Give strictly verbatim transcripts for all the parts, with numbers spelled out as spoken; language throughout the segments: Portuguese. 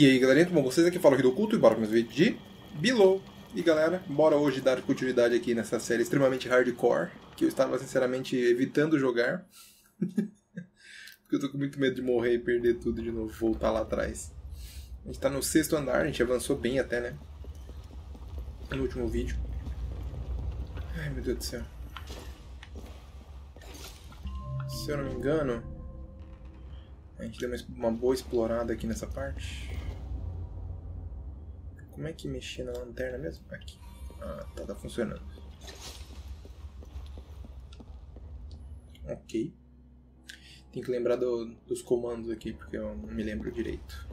E aí galera, tudo bom com vocês? Aqui fala o Ridokuto e bora para mais um vídeo de Below. E galera, bora hoje dar continuidade aqui nessa série extremamente hardcore, que eu estava sinceramente evitando jogar. Porque eu tô com muito medo de morrer e perder tudo de novo, voltar lá atrás. A gente tá no sexto andar, a gente avançou bem até, né? No último vídeo. Ai meu Deus do céu. Se eu não me engano, a gente deu uma boa explorada aqui nessa parte. Como é que mexia na lanterna mesmo? Aqui. Ah, tá, tá funcionando. Ok. Tem que lembrar do, dos comandos aqui, porque eu não me lembro direito.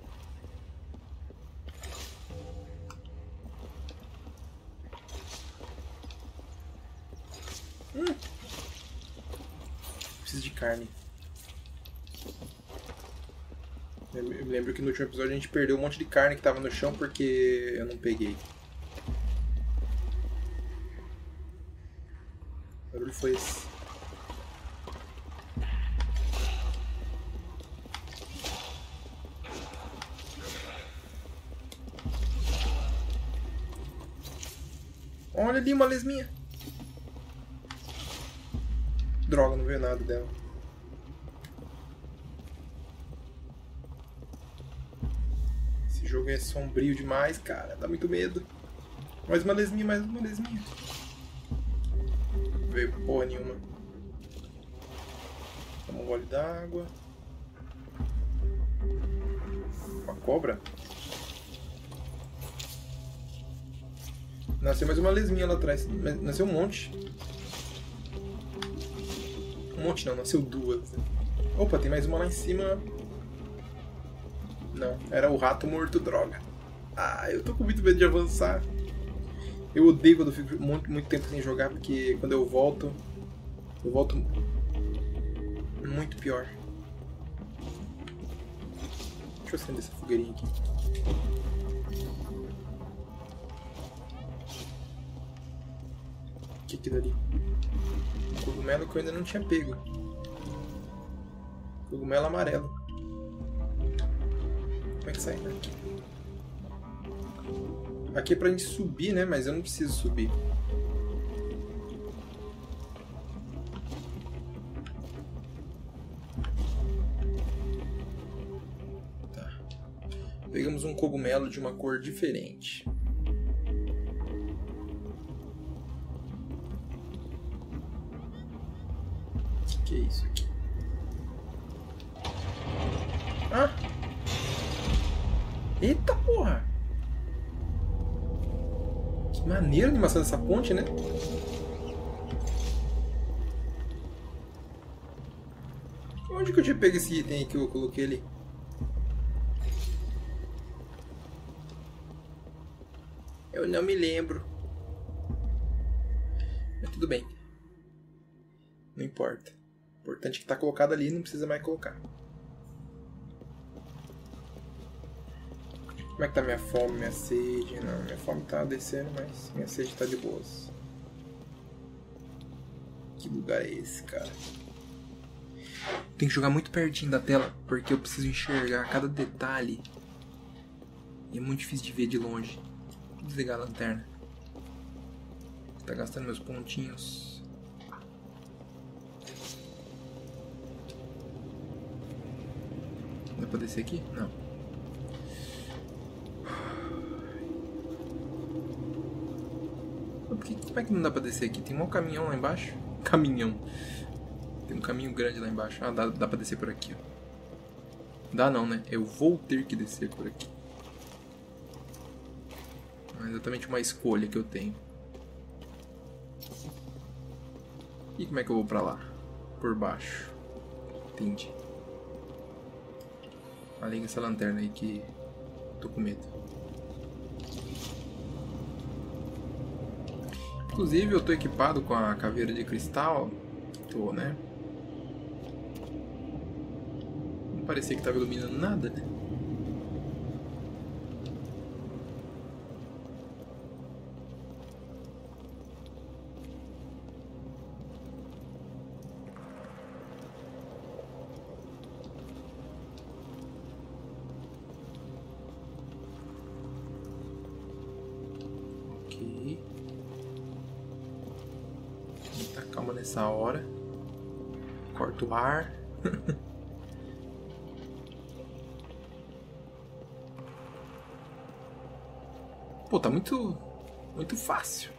Hum. Preciso de carne. Eu me lembro que no último episódio a gente perdeu um monte de carne que tava no chão porque eu não peguei. O barulho foi esse. Olha ali uma lesminha. Droga, não veio nada dela. Esse jogo é sombrio demais, cara. Dá muito medo. Mais uma lesminha, mais uma lesminha. Não veio porra nenhuma. Toma um gole d'água. Uma cobra? Nasceu mais uma lesminha lá atrás. Nasceu um monte. Um monte não, nasceu duas. Opa, tem mais uma lá em cima. Não, era o rato morto, droga. Ah, eu tô com muito medo de avançar. Eu odeio quando eu fico muito, muito tempo sem jogar, porque quando eu volto, eu volto muito pior. Deixa eu acender essa fogueirinha aqui. O que é aquilo ali? Cogumelo que eu ainda não tinha pego. Cogumelo amarelo. Como é que sai daqui? Aqui é pra gente subir, né? Mas eu não preciso subir. Tá. Pegamos um cogumelo de uma cor diferente. Que é isso aqui? Ah! Eita porra! Que maneira a animação dessa ponte, né? Onde que eu tinha pego esse item que eu coloquei ali? Eu não me lembro. Mas tudo bem. Não importa. O importante é que tá colocado ali e não precisa mais colocar. Como é que tá minha fome, minha sede? Não, minha fome tá descendo, mas minha sede tá de boas. Que lugar é esse, cara? Tem que jogar muito pertinho da tela, porque eu preciso enxergar cada detalhe. E é muito difícil de ver de longe. Vou desligar a lanterna. Tá gastando meus pontinhos. Dá pra descer aqui? Não. Por que, como é que não dá pra descer aqui? Tem um caminhão lá embaixo? Caminhão. Tem um caminho grande lá embaixo. Ah, dá, dá pra descer por aqui. Ó. Dá não, né? Eu vou ter que descer por aqui. Não é exatamente uma escolha que eu tenho. E como é que eu vou pra lá? Por baixo. Entendi. Liga essa lanterna aí que tô com medo. Inclusive eu tô equipado com a caveira de cristal. Tô, né? Não parecia que tava iluminando nada, né? aqui. Muita calma nessa hora. Corta o ar. Pô, tá muito, muito fácil.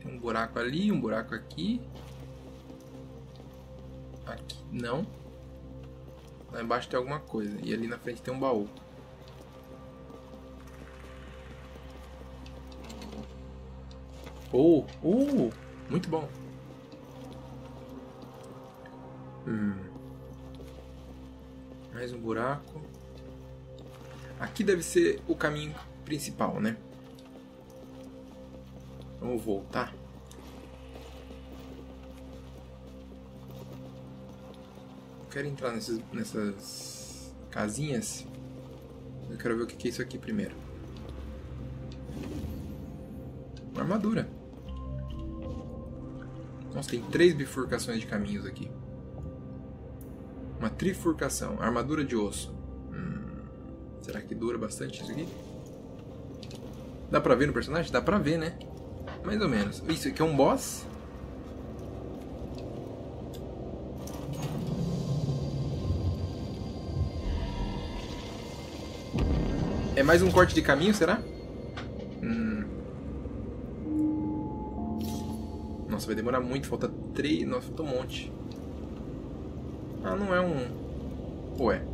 Tem um buraco ali, um buraco aqui. Aqui não. Lá embaixo tem alguma coisa. E ali na frente tem um baú. Oh, uh, muito bom. Hum. Mais um buraco. Aqui deve ser o caminho principal, né? Vamos voltar. Eu quero entrar nessas, nessas casinhas. Eu quero ver o que é isso aqui primeiro. Uma armadura. Nossa, tem três bifurcações de caminhos aqui. Uma trifurcação. Armadura de osso. Hum, será que dura bastante isso aqui? Dá pra ver no personagem? Dá pra ver, né? Mais ou menos. Isso aqui é um boss? É mais um corte de caminho, será? Hum. Nossa, vai demorar muito. Falta três... Nossa, falta um monte. Ah, não é um... Ou é?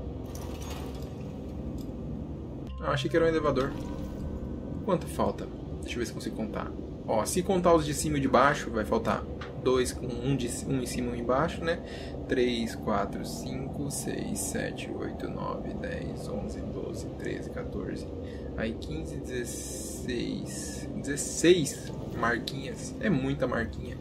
Ah, achei que era um elevador. Quanto falta? Deixa eu ver se consigo contar. Ó, se contar os de cima e de baixo, vai faltar dois com um, de, um em cima e um embaixo, né? três, quatro, cinco, seis, sete, oito, nove, dez, onze, doze, treze, quatorze. Aí quinze, dezesseis. dezesseis marquinhas. É muita marquinha.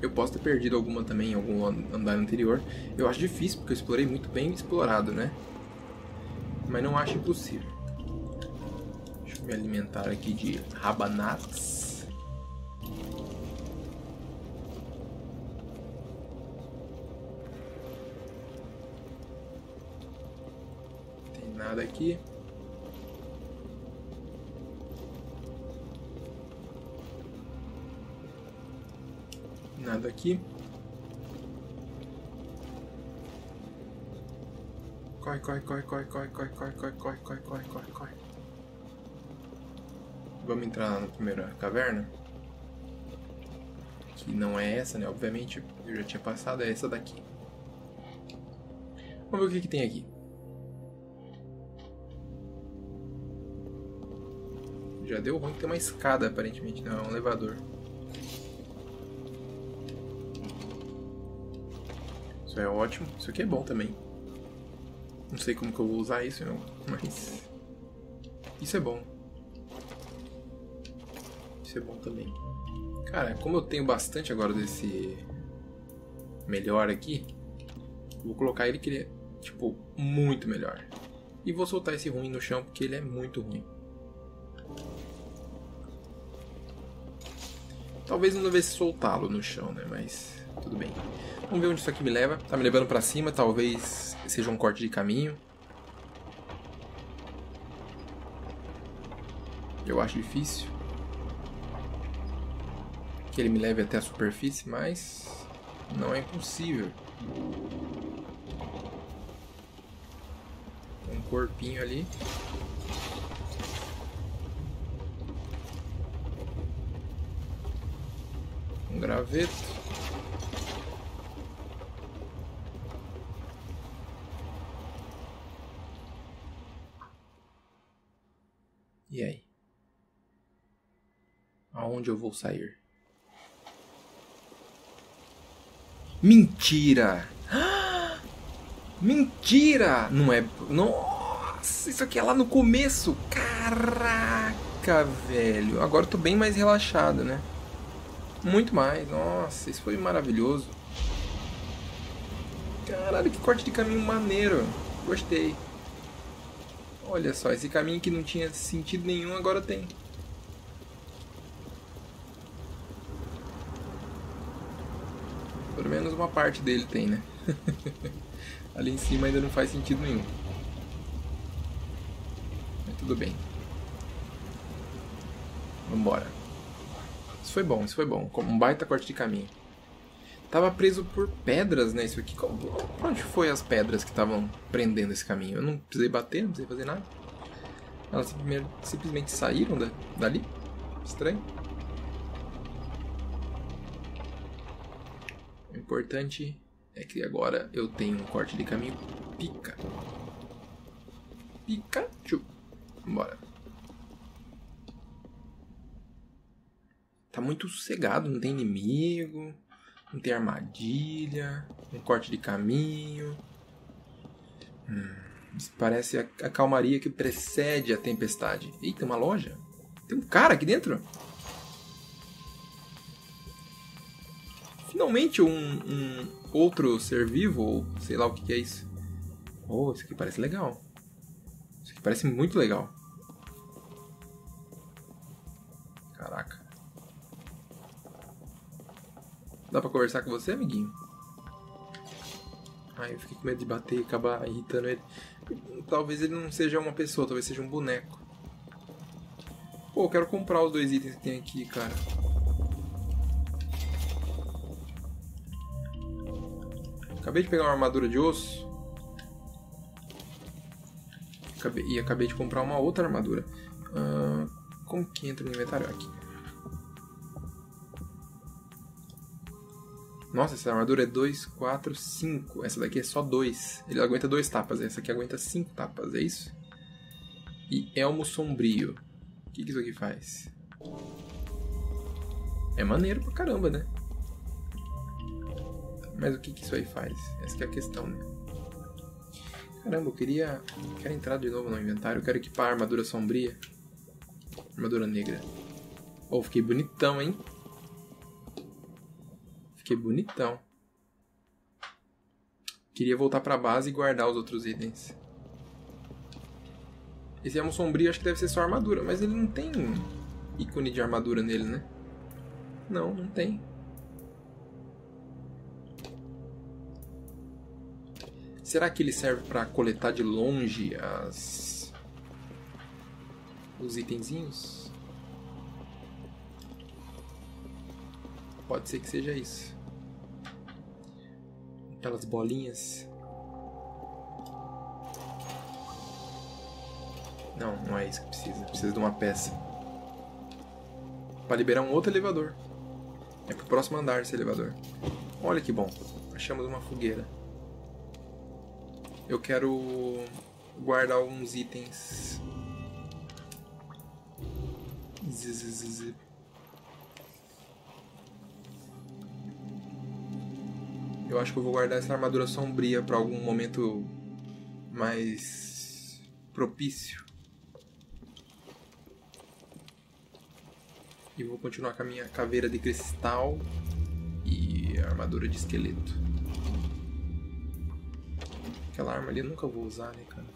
Eu posso ter perdido alguma também em algum andar anterior. Eu acho difícil, porque eu explorei muito bem explorado, né? Mas não acho impossível. Deixa eu me alimentar aqui de rabanatas. Não tem nada aqui. Nada aqui. Corre, corre, corre, corre, corre, corre, corre, corre, corre, corre, corre, corre, corre. Vamos entrar lá na primeira caverna. Que não é essa, né? Obviamente eu já tinha passado, é essa daqui. Vamos ver o que, que tem aqui. Já deu ruim que tem uma escada, aparentemente, não, é um elevador. Isso é ótimo, isso aqui é bom também. Não sei como que eu vou usar isso, não, mas isso é bom. Isso é bom também. Cara, como eu tenho bastante agora desse melhor aqui, vou colocar ele que ele é, tipo, muito melhor. E vou soltar esse ruim no chão, porque ele é muito ruim. Talvez não devesse soltá-lo no chão, né, mas tudo bem. Vamos ver onde isso aqui me leva. Tá me levando pra cima, talvez seja um corte de caminho. Eu acho difícil que ele me leve até a superfície, mas não é impossível. Tem um corpinho ali. Um graveto. E aí? Aonde eu vou sair? Mentira! Ah, mentira! Não é... Nossa, isso aqui é lá no começo! Caraca, velho! Agora eu tô bem mais relaxado, né? Muito mais. Nossa, isso foi maravilhoso. Caralho, que corte de caminho maneiro. Gostei. Olha só, esse caminho que não tinha sentido nenhum, agora tem. Pelo menos uma parte dele tem, né? Ali em cima ainda não faz sentido nenhum. tudo bem. Vambora. Isso foi bom, isso foi bom. Um baita corte de caminho. Tava preso por pedras, né? Isso aqui. Pra onde foi as pedras que estavam prendendo esse caminho? Eu não precisei bater, não precisei fazer nada. Elas simplesmente saíram da, dali. Estranho. O importante é que agora eu tenho um corte de caminho. Pica. Pikachu. Vambora. Tá muito sossegado, não tem inimigo. Não tem armadilha, um corte de caminho. Hum, isso parece a, a calmaria que precede a tempestade. Eita, uma loja? Tem um cara aqui dentro? Finalmente um, um outro ser vivo, ou sei lá o que é isso. Oh, isso aqui parece legal. Isso aqui parece muito legal. Caraca. Dá pra conversar com você, amiguinho? Ai, eu fiquei com medo de bater e acabar irritando ele. Talvez ele não seja uma pessoa, talvez seja um boneco. Pô, eu quero comprar os dois itens que tem aqui, cara. Acabei de pegar uma armadura de osso. Acabei, e acabei de comprar uma outra armadura. Ah, como que entra no inventário aqui? Nossa, essa armadura é dois, quatro, cinco. Essa daqui é só dois. Ele aguenta dois tapas. Essa aqui aguenta cinco tapas, é isso? E elmo sombrio. O que, que isso aqui faz? É maneiro pra caramba, né? Mas o que, que isso aí faz? Essa que é a questão, né? Caramba, eu queria... Quero entrar de novo no inventário. Eu quero equipar a armadura sombria. Armadura negra. Oh, fiquei bonitão, hein? Que bonitão. Queria voltar pra base e guardar os outros itens. Esse elmo sombrio acho que deve ser só armadura, mas ele não tem ícone de armadura nele, né? Não, não tem. Será que ele serve pra coletar de longe as... os itenzinhos? Pode ser que seja isso. Aquelas bolinhas. Não, não é isso que precisa. Precisa de uma peça. Para liberar um outro elevador. É pro próximo andar esse elevador. Olha que bom. Achamos uma fogueira. Eu quero guardar alguns itens. Zzzz. Eu acho que eu vou guardar essa armadura sombria para algum momento mais propício. E vou continuar com a minha caveira de cristal e a armadura de esqueleto. Aquela arma ali eu nunca vou usar, né, cara?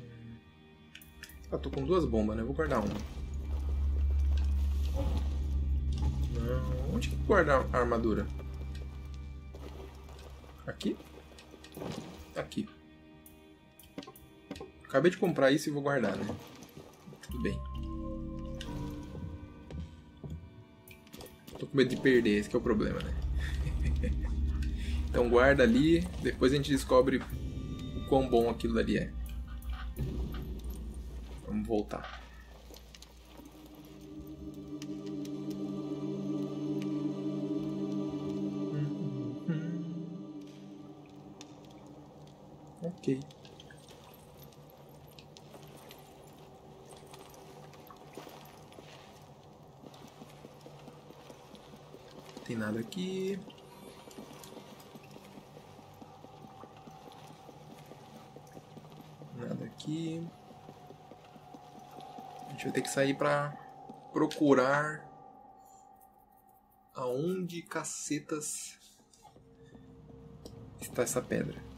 Hum. Ah, tô com duas bombas, né? Vou guardar uma. Onde que guarda a armadura? Aqui? Aqui. Acabei de comprar isso e vou guardar, né? Tudo bem. Tô com medo de perder, esse que é o problema, né? Então guarda ali, depois a gente descobre o quão bom aquilo ali é. Vamos voltar. Ok. Não tem nada aqui. Nada aqui. A gente vai ter que sair pra procurar aonde cacetas está essa pedra.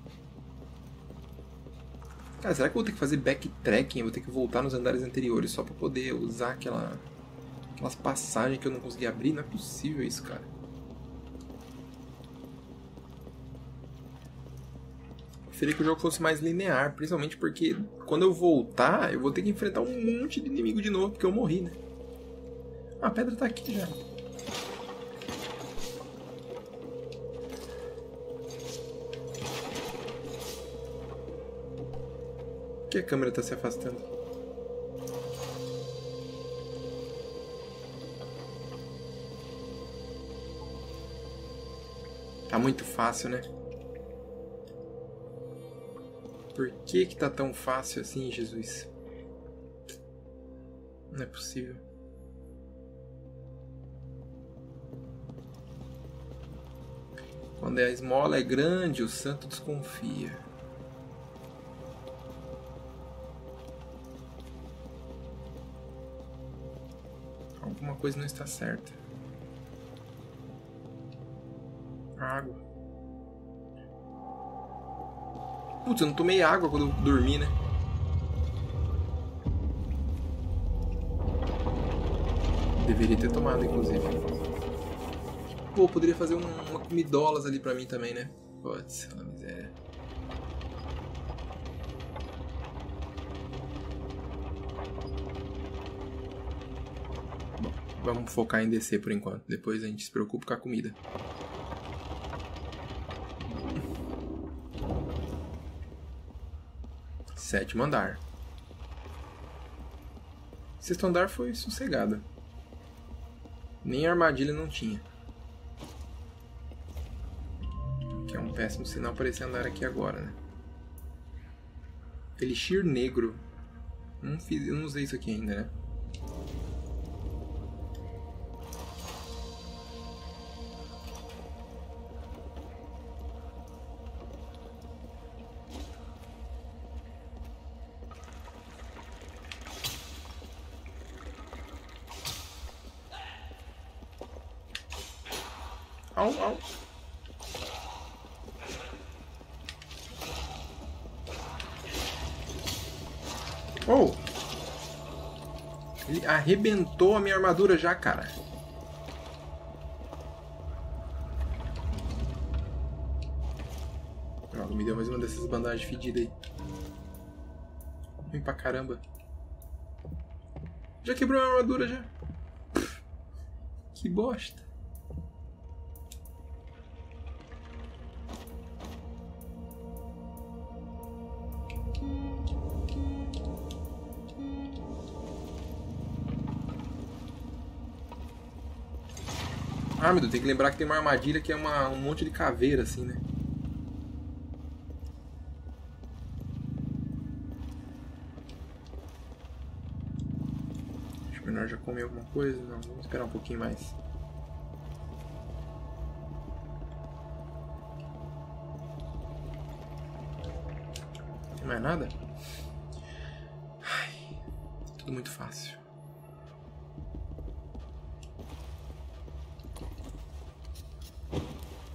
Cara, será que eu vou ter que fazer backtracking? Eu vou ter que voltar nos andares anteriores só pra poder usar aquela, aquelas passagens que eu não consegui abrir? Não é possível isso, cara. preferia que o jogo fosse mais linear, principalmente porque quando eu voltar, eu vou ter que enfrentar um monte de inimigo de novo, porque eu morri, né? Ah, a pedra tá aqui já. Por que a câmera tá se afastando? Tá muito fácil, né? Por que que tá tão fácil assim, Jesus? Não é possível. Quando a esmola é grande, o santo desconfia. Alguma coisa não está certa. Água. Putz, eu não tomei água quando eu dormi, né? Deveria ter tomado, inclusive. Pô, poderia fazer um, uma comidolas ali pra mim também, né? Putz, a miséria. Bom, vamos focar em descer por enquanto. Depois a gente se preocupa com a comida. Sétimo andar. Sexto andar foi sossegado. Nem armadilha não tinha. Que é um péssimo sinal para esse andar aqui agora, né? Elixir negro. Não fiz, eu não usei isso aqui ainda, né? Au, au. Oh! Ele arrebentou a minha armadura já, cara. Pronto, me deu mais uma dessas bandagens fedidas aí. Vem pra caramba. Já quebrou a minha armadura já. Que bosta. Ah, meu Deus, tem que lembrar que tem uma armadilha que é uma, um monte de caveira, assim, né? Acho melhor já comer alguma coisa. Não, vamos esperar um pouquinho mais. Não tem mais nada? Ai, tudo muito fácil.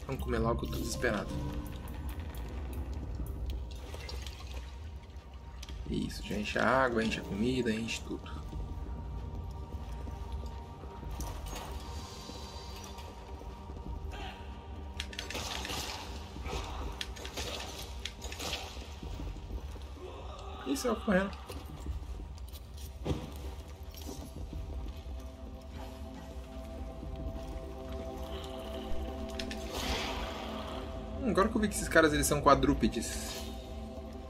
Vamos comer logo, eu tô desesperado. Isso, já enche a água, enche a comida, enche tudo. Isso é o correndo. Agora que eu vi que esses caras eles são quadrúpedes.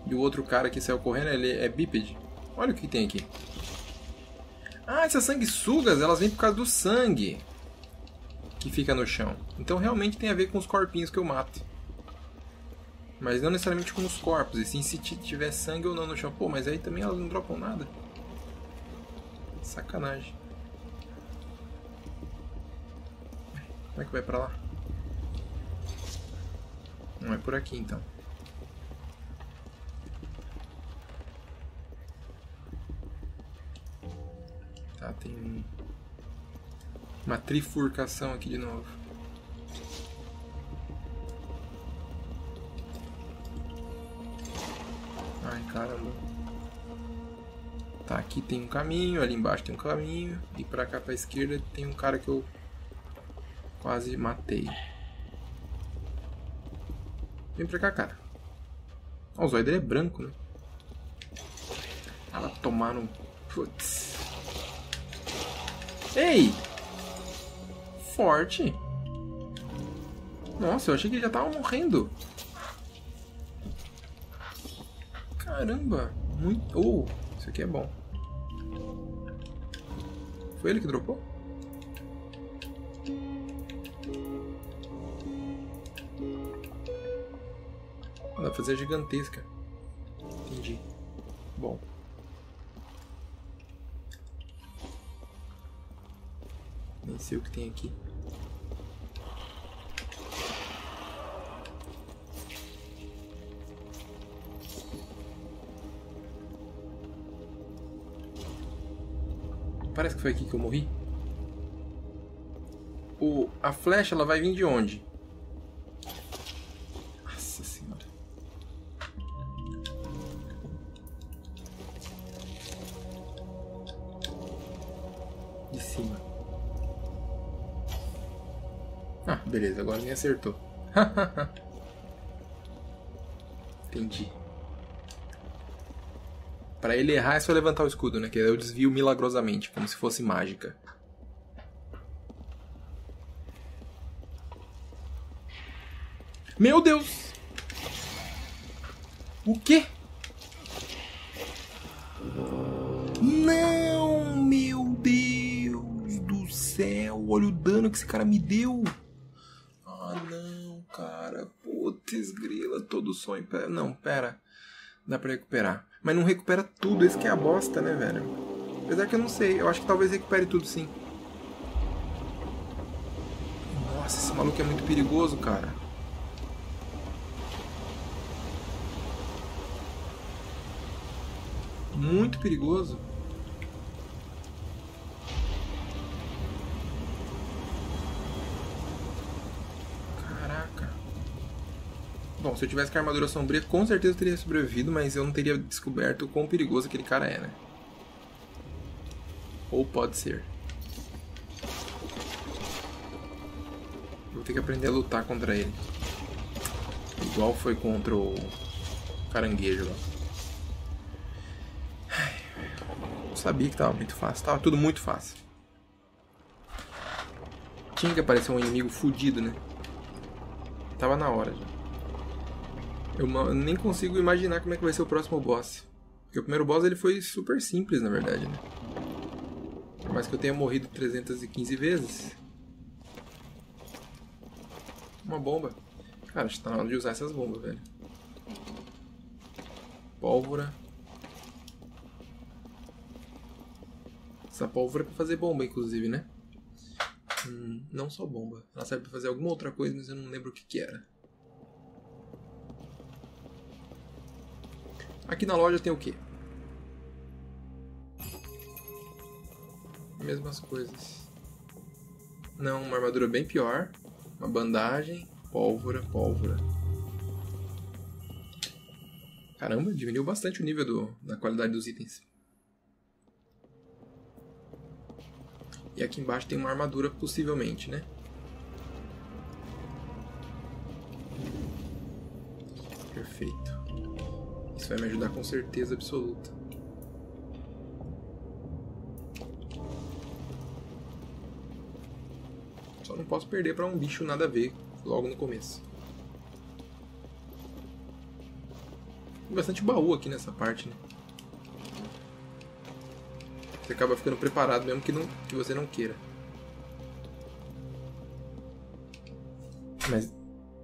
E o outro cara que saiu correndo, ele é bípede. Olha o que tem aqui. Ah, essas sanguessugas, elas vêm por causa do sangue que fica no chão. Então realmente tem a ver com os corpinhos que eu mato. Mas não necessariamente com os corpos. E sim se tiver sangue ou não no chão. Pô, mas aí também elas não dropam nada. Sacanagem. Como é que vai pra lá? Não é por aqui, então. Tá, tem uma trifurcação aqui de novo. Ai, caramba. Tá, aqui tem um caminho, ali embaixo tem um caminho. E pra cá, pra esquerda, tem um cara que eu quase matei. Vem pra cá, cara. Ó, o zóio dele é branco, né? Ela tomar no... Putz. Ei! Forte. Nossa, eu achei que ele já tava morrendo. Caramba. Muito... Oh, isso aqui é bom. Foi ele que dropou? Dá pra fazer gigantesca. Entendi. Bom. Nem sei o que tem aqui. Parece que foi aqui que eu morri. O, a flecha, ela vai vir de onde? Nossa senhora. De cima. Ah, beleza. Agora nem acertou. Entendi. Pra ele errar é só levantar o escudo, né? Que eu desvio milagrosamente, como se fosse mágica. Meu Deus! O quê? Não! Meu Deus do céu! Olha o dano que esse cara me deu! Ah, não, cara. Putz, grila, todo sonho. Pera, não, pera. Dá pra recuperar. Mas não recupera tudo, esse que é a bosta, né, velho? Apesar que eu não sei, eu acho que talvez recupere tudo, sim. Nossa, esse maluco é muito perigoso, cara. Muito perigoso. Bom, se eu tivesse com a armadura sombria, com certeza eu teria sobrevivido, mas eu não teria descoberto o quão perigoso aquele cara é, né? Ou pode ser. Vou ter que aprender a lutar contra ele. Igual foi contra o caranguejo lá. Não sabia que tava muito fácil, tava tudo muito fácil. Tinha que aparecer um inimigo fudido, né? Tava na hora já. Eu nem consigo imaginar como é que vai ser o próximo boss. Porque o primeiro boss ele foi super simples, na verdade, né? Por mais que eu tenha morrido trezentas e quinze vezes. Uma bomba. Cara, acho que tá na hora de usar essas bombas, velho. Pólvora. Essa pólvora é pra fazer bomba, inclusive, né? Hum, não só bomba. Ela serve pra fazer alguma outra coisa, mas eu não lembro o que que era. Aqui na loja tem o quê? Mesmas coisas. Não, uma armadura bem pior. Uma bandagem. Pólvora, pólvora. Caramba, diminuiu bastante o nível do, da qualidade dos itens. E aqui embaixo tem uma armadura, possivelmente, né? Perfeito. Isso vai me ajudar com certeza absoluta. Só não posso perder pra um bicho nada a ver logo no começo. Tem bastante baú aqui nessa parte, né? Você acaba ficando preparado mesmo que, não, que você não queira. Mas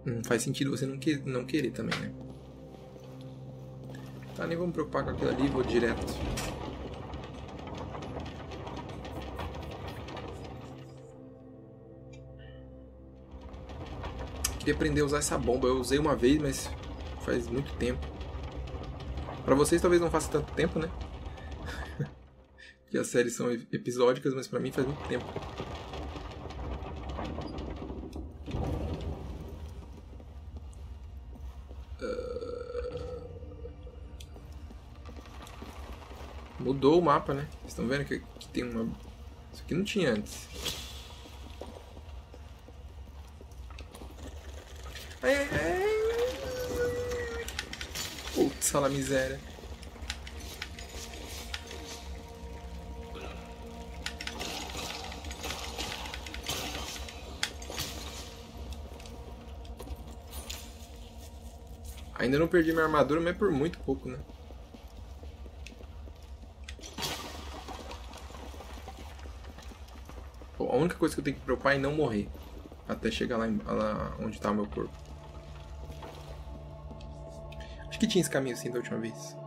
não faz sentido você não, que, não querer também, né? Tá, nem vou me preocupar com aquilo ali, vou direto. Queria aprender a usar essa bomba. Eu usei uma vez, mas faz muito tempo. Pra vocês talvez não faça tanto tempo, né? Porque as séries são episódicas, mas pra mim faz muito tempo. Mudou o mapa, né? Vocês estão vendo que aqui tem uma... Isso aqui não tinha antes. Ai, ai, ai. Oh, sala miséria. Ainda não perdi minha armadura, mas é por muito pouco, né? Pô, a única coisa que eu tenho que me preocupar é não morrer. Até chegar lá, em, lá onde tá o meu corpo. Acho que tinha esse caminho assim da última vez.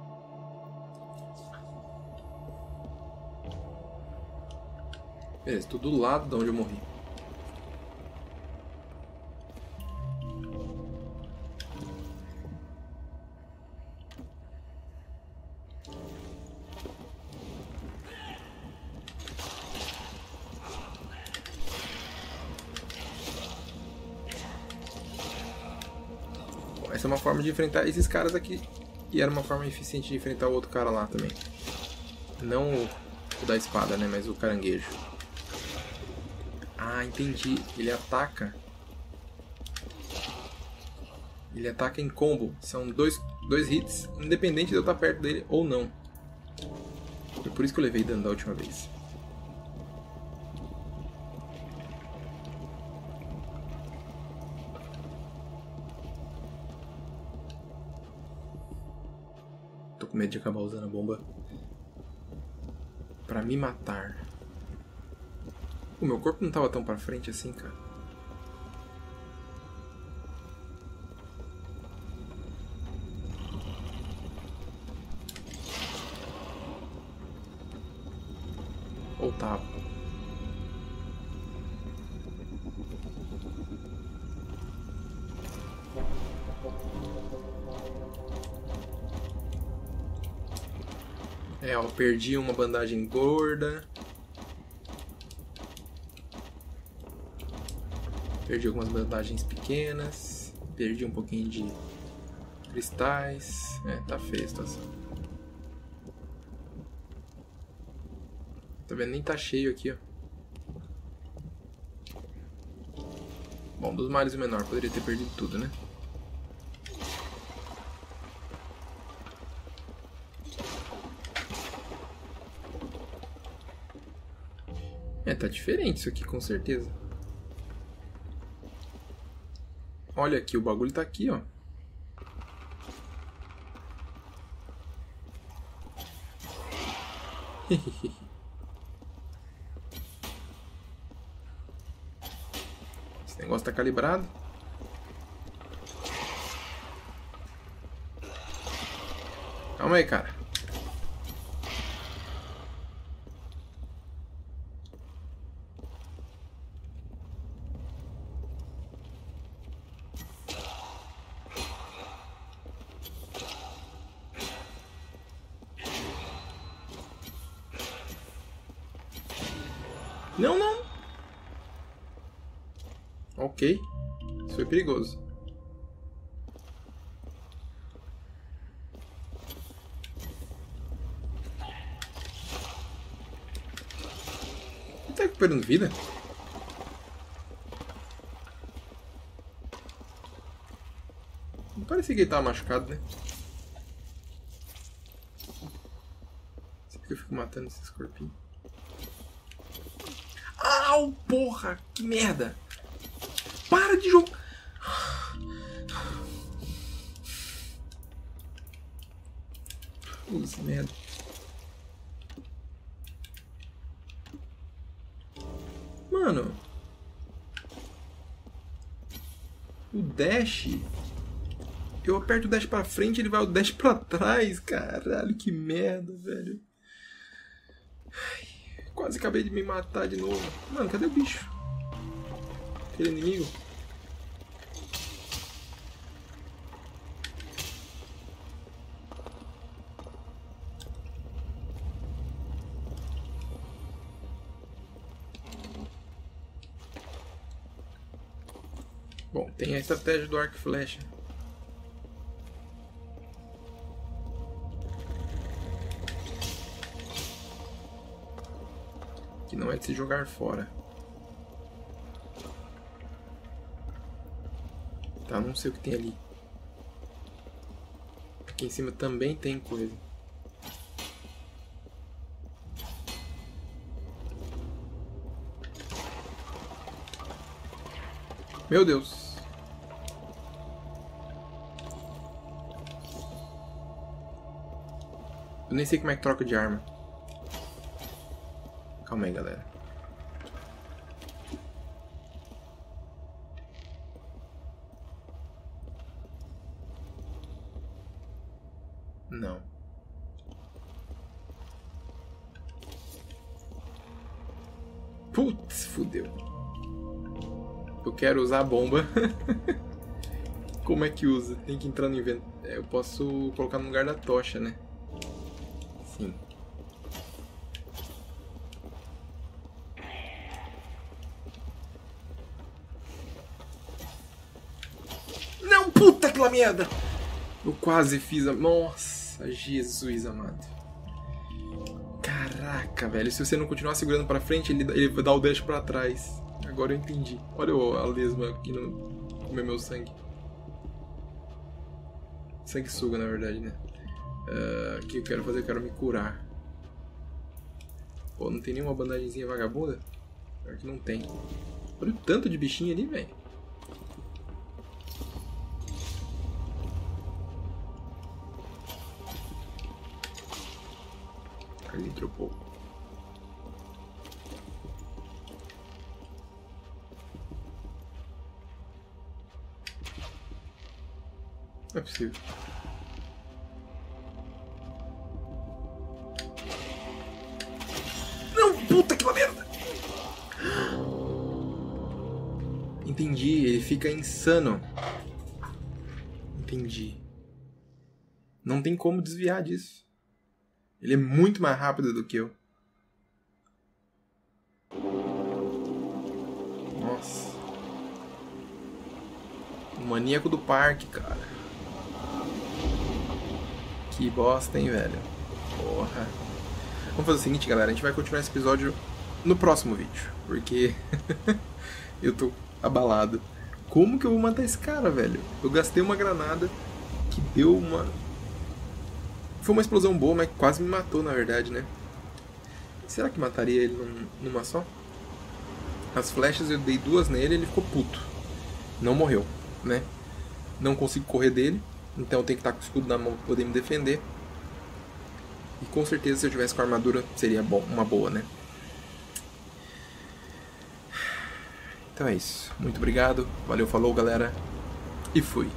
Beleza, tô do lado de onde eu morri. Essa é uma forma de enfrentar esses caras aqui. E era uma forma eficiente de enfrentar o outro cara lá também. Não o, o da espada, né? Mas o caranguejo. Ah, entendi. Ele ataca. Ele ataca em combo. São dois, dois hits, independente de eu estar perto dele ou não. Foi por isso que eu levei dano da última vez. Com medo de acabar usando a bomba pra me matar. O meu corpo não tava tão pra frente assim, cara. Ou tava. É, ó, perdi uma bandagem gorda. Perdi algumas bandagens pequenas. Perdi um pouquinho de cristais. É, tá feia a situação. Tá vendo? Nem tá cheio aqui, ó. Bom, dos males o menor. Poderia ter perdido tudo, né? É, tá diferente isso aqui, com certeza. Olha aqui, o bagulho tá aqui, ó. Esse negócio tá calibrado. Calma aí, cara. Não, não. Ok. Isso foi perigoso. Ele tá recuperando vida? Não parecia que ele tava machucado, né? Sempre que eu fico matando esses corpinhos. Au, porra! Que merda! Para de jogar! Putz, merda. Mano. O dash. Eu aperto o dash pra frente e ele vai o dash pra trás. Caralho, que merda, velho. Quase acabei de me matar de novo. Mano, cadê o bicho? Aquele inimigo. Bom, tem a estratégia do arco e flecha. Que não é de se jogar fora. Tá, não sei o que tem ali. Aqui em cima também tem coisa. Meu Deus. Eu nem sei como é que troca de arma. Calma aí, galera. Não. Putz, fudeu. Eu quero usar a bomba. Como é que usa? Tem que entrar no inventário. Eu posso colocar no lugar da tocha, né? Sim. Não, puta que lá merda! Eu quase fiz a... Nossa, Jesus amado. Caraca, velho. Se você não continuar segurando pra frente, ele, ele vai dar o dash pra trás. Agora eu entendi. Olha a lesma aqui no... Comer meu sangue. Sangue suga, na verdade, né? O uh, que eu quero fazer? Eu quero me curar. Pô, não tem nenhuma bandagemzinha vagabunda? Pior que não tem. Olha o tanto de bichinho ali, velho. Ali dropou. Não é possível. Puta que merda! Entendi, ele fica insano. Entendi. Não tem como desviar disso. Ele é muito mais rápido do que eu. Nossa. O maníaco do parque, cara. Que bosta, hein, velho? Porra. Vamos fazer o seguinte, galera, a gente vai continuar esse episódio no próximo vídeo, porque eu tô abalado. Como que eu vou matar esse cara, velho? Eu gastei uma granada que deu uma... Foi uma explosão boa, mas quase me matou, na verdade, né? Será que mataria ele num, numa só? As flechas eu dei duas nele e ele ficou puto. Não morreu, né? Não consigo correr dele, então eu tenho que estar com o escudo na mão pra poder me defender. E com certeza, se eu tivesse com a armadura, seria bom, uma boa, né? Então é isso. Muito obrigado. Valeu, falou, galera. E fui.